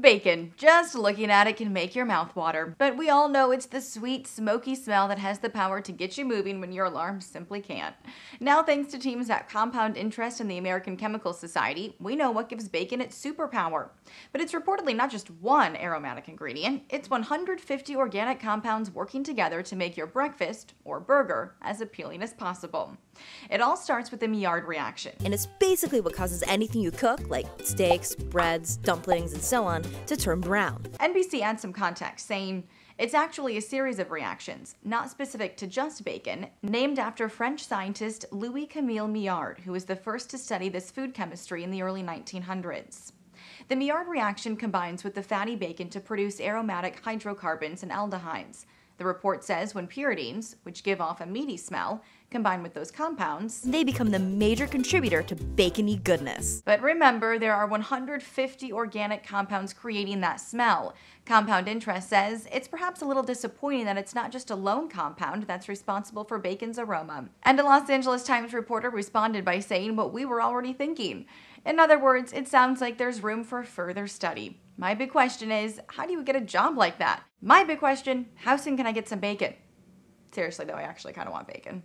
Bacon. Just looking at it can make your mouth water. But we all know it's the sweet, smoky smell that has the power to get you moving when your alarm simply can't. Now, thanks to teams at Compound Interest and the American Chemical Society, we know what gives bacon its superpower. But it's reportedly not just one aromatic ingredient, it's 150 organic compounds working together to make your breakfast, or burger, as appealing as possible. It all starts with the Maillard reaction. And it's basically what causes anything you cook, like steaks, breads, dumplings, and so on, to turn brown. NBC adds some context, saying, "It's actually a series of reactions, not specific to just bacon, named after French scientist Louis-Camille Maillard, who was the first to study this food chemistry in the early 1900s. The Maillard reaction combines with the fatty bacon to produce aromatic hydrocarbons and aldehydes. The report says when pyridines, which give off a meaty smell, combine with those compounds, they become the major contributor to bacony goodness. But remember, there are 150 organic compounds creating that smell. Compound Interest says it's perhaps a little disappointing that it's not just a lone compound that's responsible for bacon's aroma. And a Los Angeles Times reporter responded by saying what we were already thinking. In other words, it sounds like there's room for further study. My big question is, how do you get a job like that? My big question, how soon can I get some bacon? Seriously though, I actually kind of want bacon.